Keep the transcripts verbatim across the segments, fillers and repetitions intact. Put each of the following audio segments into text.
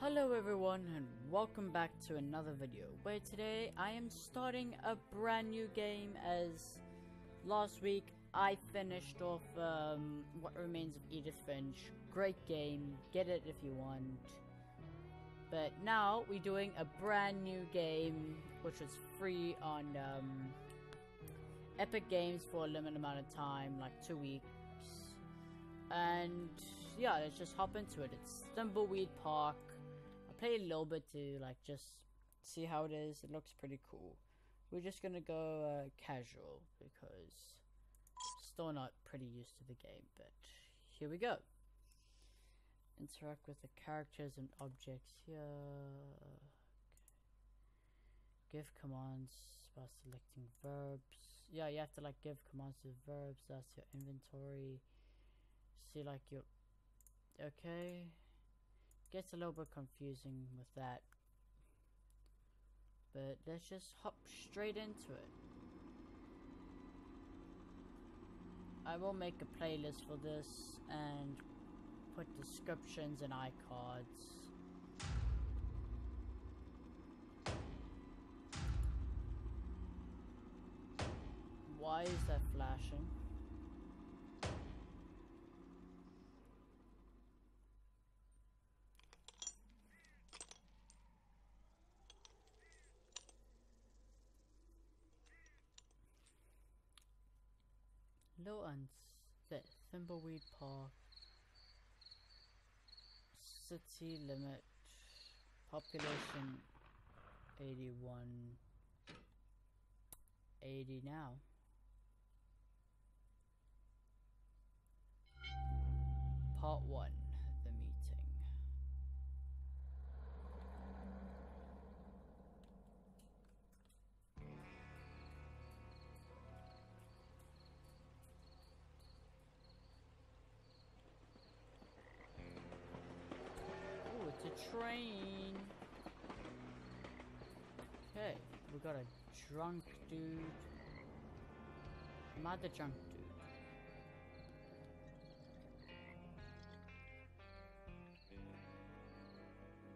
Hello everyone and welcome back to another video where today I am starting a brand new game. As last week I finished off um, What Remains of Edith Finch. Great game, get it if you want. But now we're doing a brand new game which was free on um, Epic Games for a limited amount of time, like two weeks. And yeah, let's just hop into it. It's Thimbleweed Park. Play a little bit to like just see how it is. It looks pretty cool. We're just gonna go uh, casual because still not pretty used to the game, but here we go. Interact with the characters and objects here. Okay. Give commands by selecting verbs. Yeah, you have to like give commands to verbs. That's your inventory. See like your okay. Gets a little bit confusing with that, but let's just hop straight into it. I will make a playlist for this and put descriptions and iCards. Why is that flashing? Low and set Thimbleweed Park city limit population eighty-one eighty now. Part one, the meeting. Train. Okay, we got a drunk dude. Am I the drunk dude?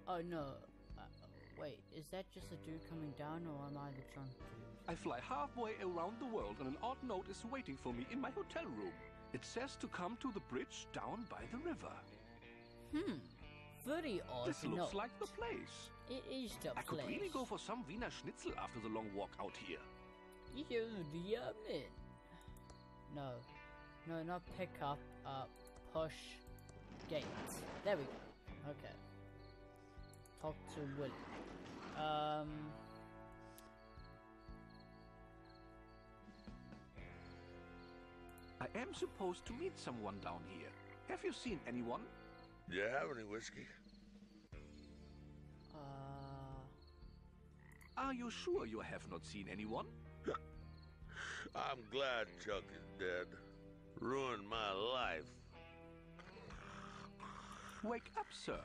Oh no, uh, wait, is that just a dude coming down or am I the drunk dude? I fly halfway around the world and an odd note is waiting for me in my hotel room. It says to come to the bridge down by the river. Hmm. Very odd. This looks note. Like the place. It is the I place. I could really go for some Wiener Schnitzel after the long walk out here. You yummy. No. No, not pick up. Uh, push. Gate. There we go. Okay. Talk to Willie. Um. I am supposed to meet someone down here. Have you seen anyone? Do you have any whiskey? Uh... Are you sure you have not seen anyone? I'm glad Chuck is dead. Ruined my life. Wake up, sir.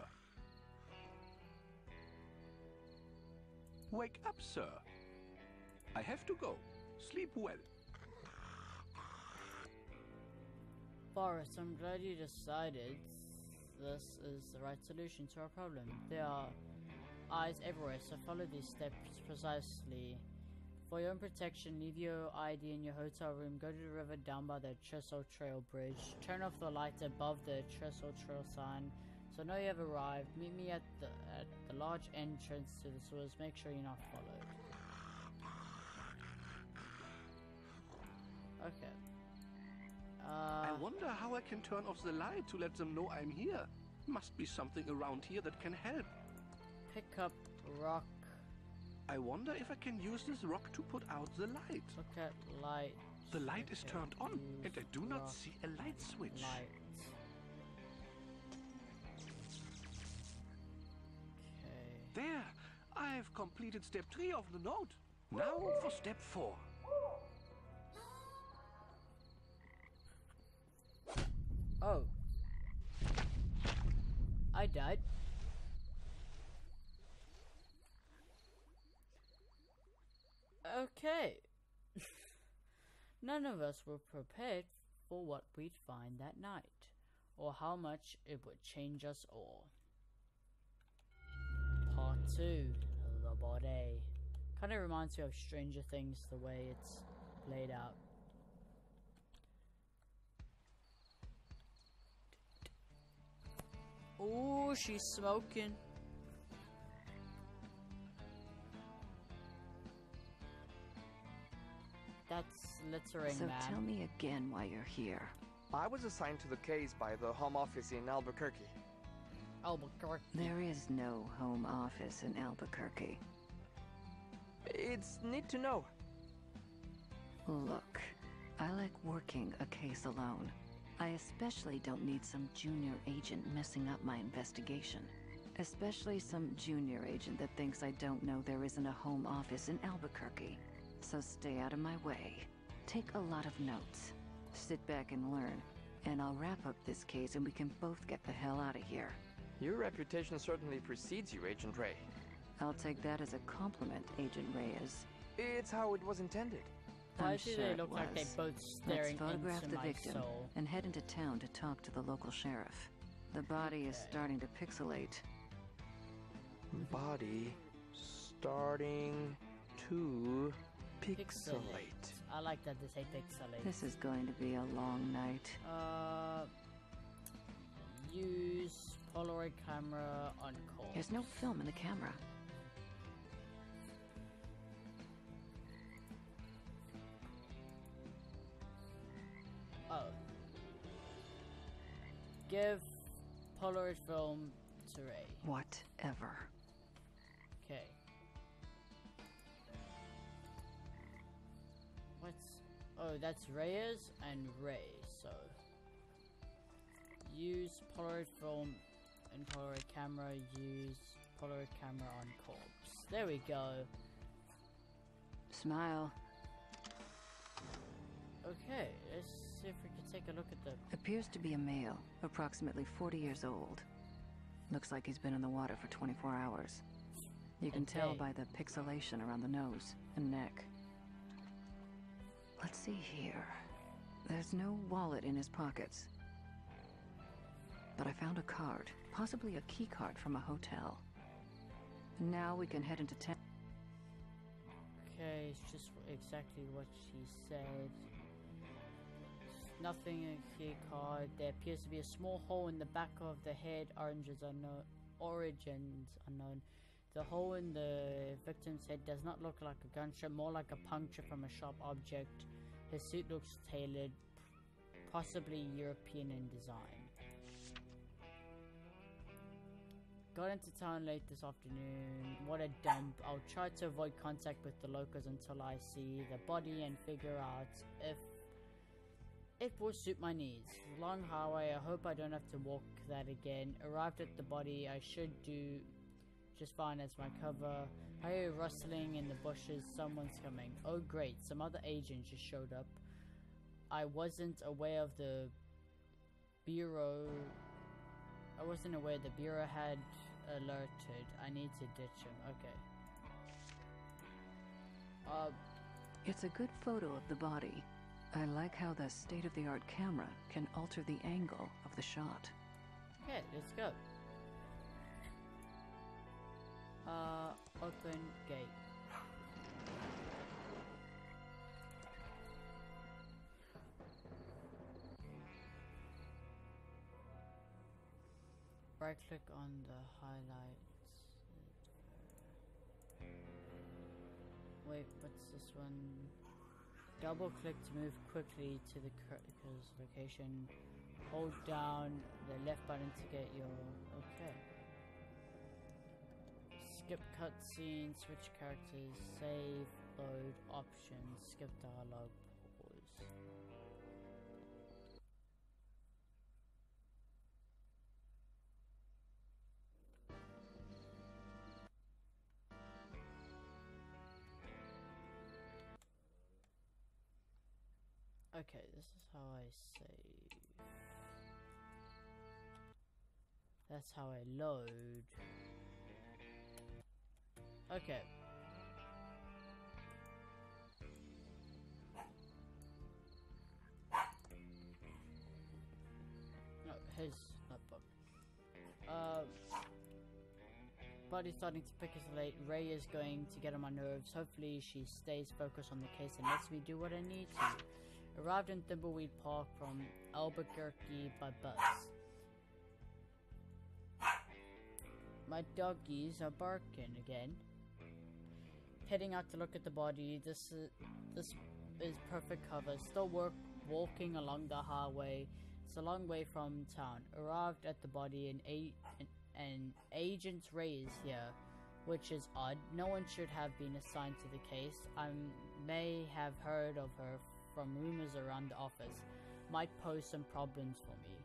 Wake up, sir. I have to go. Sleep well. Boris, I'm glad you decided this is the right solution to our problem. There are eyes everywhere, so follow these steps precisely. For your own protection, leave your I D in your hotel room, go to the river down by the Trestle Trail Bridge, turn off the light above the Trestle Trail sign, so now you have arrived. Meet me at the, at the large entrance to the sewers. Make sure you're not followed. Okay. Uh, I wonder how I can turn off the light to let them know I'm here. Must be something around here that can help. Pick up rock. I wonder if I can use this rock to put out the light. Look at light. The light is turned on and I do not see a light switch. Light. Okay. There! I've completed step three of the note. Now for step four. Oh. I died. Okay. None of us were prepared for what we'd find that night, or how much it would change us all. Part two, the body. Kind of reminds me of Stranger Things, the way it's laid out. Oh, she's smoking. That's littering, so man. So tell me again why you're here. I was assigned to the case by the home office in Albuquerque. Albuquerque? There is no home office in Albuquerque. It's need to know. Look, I like working a case alone. I especially don't need some junior agent messing up my investigation. Especially some junior agent that thinks I don't know there isn't a home office in Albuquerque. So stay out of my way. Take a lot of notes. Sit back and learn. And I'll wrap up this case and we can both get the hell out of here. Your reputation certainly precedes you, Agent Ray. I'll take that as a compliment, Agent Reyes. It's how it was intended. I'm Why sure do they look like they both staring Let's photograph into the victim soul. And head into town to talk to the local sheriff. The body okay. is starting to pixelate. Body starting to pixelate. pixelate. I like that they say pixelate. This is going to be a long night. Uh, use Polaroid camera on call. There's no film in the camera. Oh. Give Polaroid film to Ray. Whatever. Okay. What's... Oh, that's Reyes and Ray, so... Use Polaroid film and Polaroid camera. Use Polaroid camera on corpse. There we go. Smile. Okay, let's see if we can take a look at the... Appears to be a male, approximately forty years old. Looks like he's been in the water for twenty-four hours. You can okay. tell by the pixelation around the nose and neck. Let's see here. There's no wallet in his pockets. But I found a card, possibly a key card from a hotel. Now we can head into town. Okay, it's just exactly what she said. Nothing in a key card. There appears to be a small hole in the back of the head. Origins unknown. Origins unknown. The hole in the victim's head does not look like a gunshot, more like a puncture from a sharp object. His suit looks tailored, possibly European in design. Got into town late this afternoon. What a dump. I'll try to avoid contact with the locals until I see the body and figure out if it will suit my needs. Long highway, I hope I don't have to walk that again. Arrived at the body, I should do just fine as my cover. I hear rustling in the bushes, someone's coming. Oh great, some other agent just showed up. I wasn't aware of the bureau. I wasn't aware the bureau had alerted. I need to ditch him. Okay. Uh, it's a good photo of the body. I like how the state-of-the-art camera can alter the angle of the shot. Okay, let's go. Uh, open gate. Right click on the highlights. Wait, what's this one? Double click to move quickly to the current location. Hold down the left button to get your... Okay. Skip cutscene, switch characters, save, load, options, skip dialogue, pause. Okay, this is how I save. That's how I load. Okay. No, his notebook. Um, uh, body's starting to picosolate. Ray is going to get on my nerves. Hopefully she stays focused on the case and lets me do what I need to. Arrived in Thimbleweed Park from Albuquerque by bus. My doggies are barking again. Heading out to look at the body. This is, this is perfect cover. Still work walking along the highway. It's a long way from town. Arrived at the body and, a, and, and Agent Ray is here, which is odd. No one should have been assigned to the case. I may have heard of her from rumors around the office. Might pose some problems for me.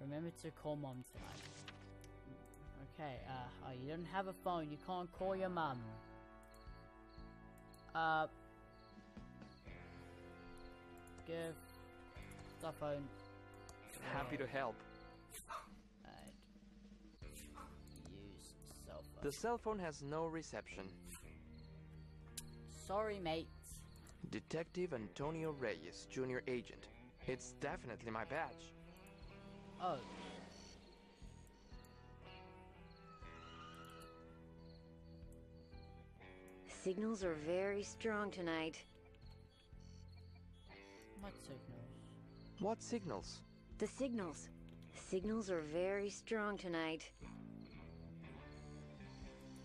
Remember to call mom tonight. Okay, uh, oh, you don't have a phone. You can't call your mom. Uh, give the phone. Happy to help. Right. Use cell phone. The cell phone has no reception. Sorry, mate. Detective Antonio Reyes, junior agent. It's definitely my badge. Oh. Signals are very strong tonight. What signals? What signals? The signals. Signals are very strong tonight.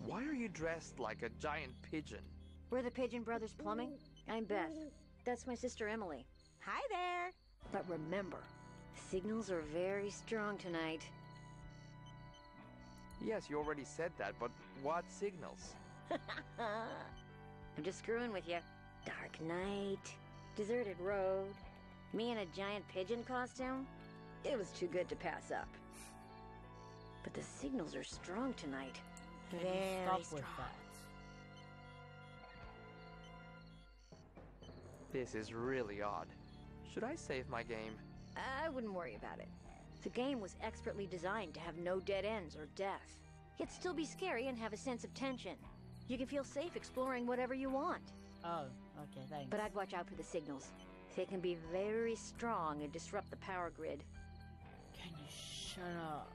Why are you dressed like a giant pigeon? We're the Pigeon Brothers Plumbing. I'm Beth. That's my sister Emily. Hi there. But remember, signals are very strong tonight. Yes, you already said that, but what signals? I'm just screwing with you. Dark night, deserted road, me in a giant pigeon costume. It was too good to pass up. But the signals are strong tonight. Can very you stop strong. With that? This is really odd. Should I save my game? I wouldn't worry about it. The game was expertly designed to have no dead ends or death, yet still be scary and have a sense of tension. You can feel safe exploring whatever you want. Oh, okay, thanks. But I'd watch out for the signals. They can be very strong and disrupt the power grid. Can you shut up?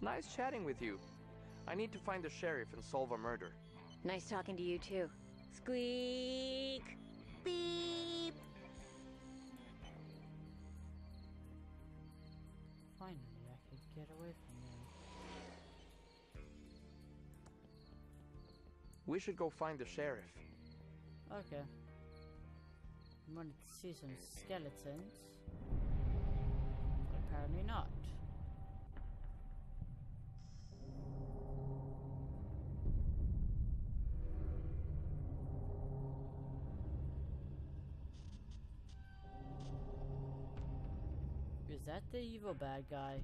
Nice chatting with you. I need to find the sheriff and solve a murder. Nice talking to you too. Squeak! Beep! Finally, I could get away from you. We should go find the sheriff. Okay. I wanted to see some skeletons. But apparently not. Is that the evil bad guy?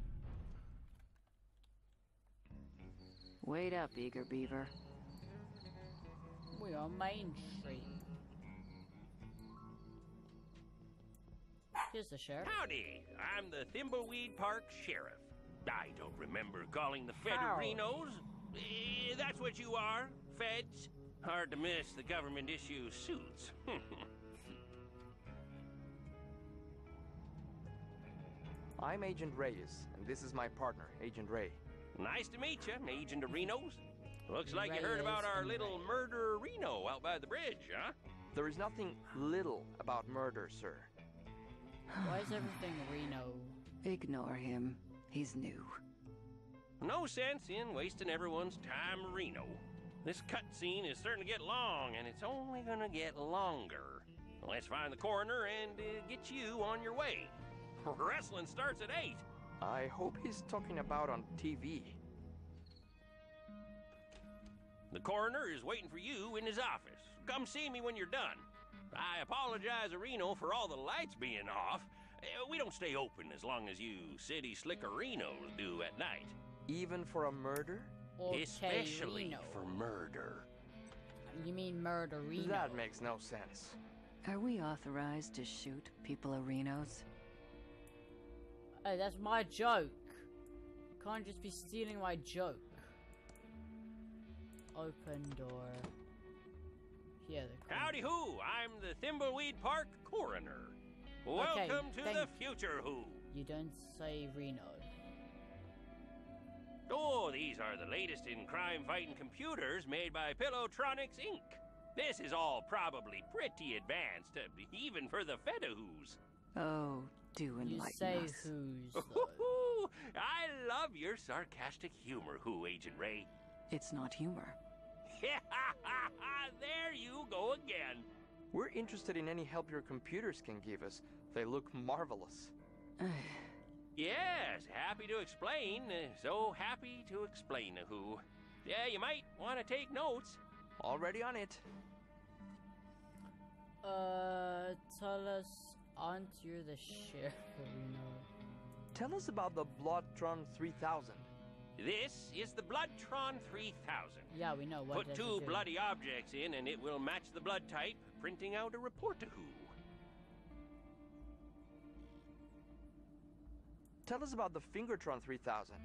Wait up, Eager Beaver. We are Main Street. Here's the sheriff. Howdy! I'm the Thimbleweed Park Sheriff. I don't remember calling the Federinos. Uh, that's what you are, feds. Hard to miss the government issue suits. I'm Agent Reyes, and this is my partner, Agent Ray. Nice to meet you, Agent Arenos. Looks like you heard about our little murder Reno out by the bridge, huh? There is nothing little about murder, sir. Why is everything Reno? Ignore him. He's new. No sense in wasting everyone's time, Reno. This cutscene is starting to get long, and it's only gonna get longer. Let's find the coroner and uh, get you on your way. Wrestling starts at eight. I hope he's talking about on T V. The coroner is waiting for you in his office. Come see me when you're done. I apologize, Reno, for all the lights being off. We don't stay open as long as you city slickerinos do at night. Even for a murder? Okay, especially Reno. For murder. You mean murderino? That makes no sense. Are we authorized to shoot people arenos? Hey, that's my joke. You can't just be stealing my joke. Open door. Yeah, the howdy who! I'm the Thimbleweed Park coroner. Welcome okay, to the future who. You don't say Reno. Oh, these are the latest in crime-fighting computers made by Pillowtronics Incorporated. This is all probably pretty advanced, uh, even for the Fedahoos. Oh, do enlighten us. You say who's, though. I love your sarcastic humor, Who, Agent Ray. It's not humor. There you go again. We're interested in any help your computers can give us. They look marvelous. Yes, happy to explain. So happy to explain, Who. Yeah, you might want to take notes. Already on it. Uh, tell us, Aunt, you're the sheriff. Tell us about the Bloodtron three thousand. This is the Bloodtron three thousand. Yeah, we know. What Put two bloody objects in and it will match the blood type, printing out a report to Who. Tell us about the Fingertron three thousand.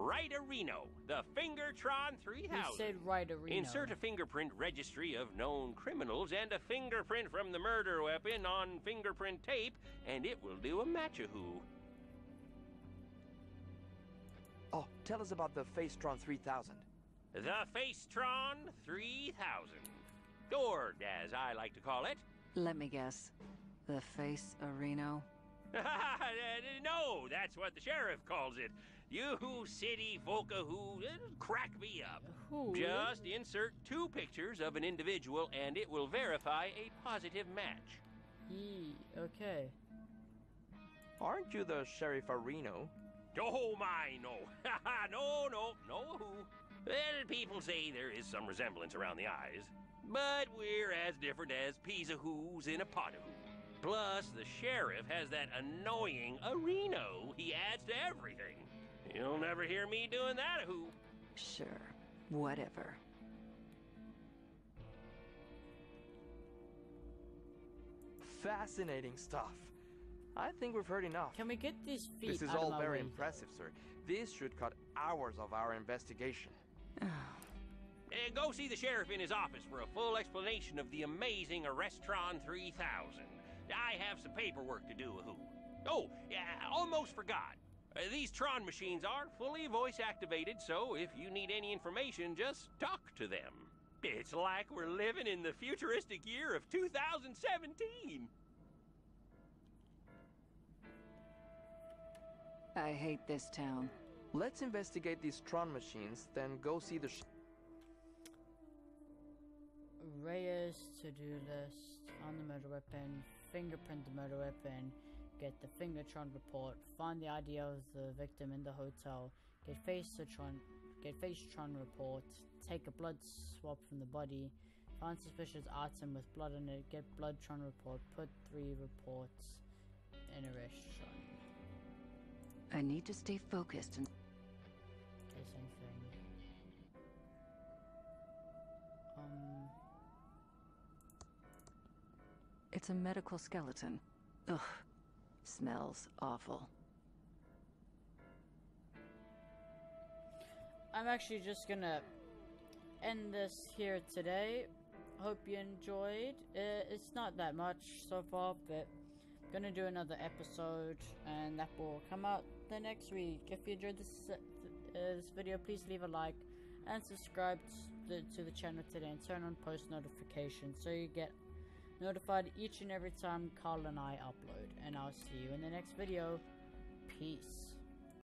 Right-a-Reno, the Fingertron three thousand. You said Right-a-Reno. Insert a fingerprint registry of known criminals and a fingerprint from the murder weapon on fingerprint tape, and it will do a match-a-who. Oh, tell us about the Facetron three thousand. The Facetron three thousand. Or, as I like to call it... Let me guess. The Face-a-Reno? No, that's what the sheriff calls it. You city folka who crack me up. Who? Just insert two pictures of an individual and it will verify a positive match. Yee, okay. Aren't you the sheriff of Reno? Oh my, no. no, no, no who. Well, people say there is some resemblance around the eyes, but we're as different as peas of who's in a pot of who. Plus, the sheriff has that annoying Reno he adds to everything. You'll never hear me doing that, who. Sure, whatever. Fascinating stuff. I think we've heard enough. Can we get these feet out of my way? This is all very impressive, sir. This should cut hours of our investigation. Uh, go see the sheriff in his office for a full explanation of the amazing Arrestron three thousand. I have some paperwork to do, Who. Oh, yeah, almost forgot. Uh, these Tron machines are fully voice-activated, so if you need any information, just talk to them. It's like we're living in the futuristic year of two thousand seventeen. I hate this town. Let's investigate these Tron machines, then go see the... Sh Reyes to-do list on the murder weapon. Fingerprint the murder weapon, get the Fingertron report, find the I D of the victim in the hotel, get Facetron, get Facetron report, take a blood swab from the body, find suspicious item with blood on it, get Bloodtron report, put three reports in a restaurant. I need to stay focused and... Okay, same thing. Um... It's a medical skeleton. Ugh. Smells awful. I'm actually just gonna end this here today. Hope you enjoyed. Uh, it's not that much so far, but I'm gonna do another episode, and that will come out the next week. If you enjoyed this, uh, this video, please leave a like and subscribe to the, to the channel today, and turn on post notifications so you get notified each and every time Carl and I upload, and I'll see you in the next video. Peace.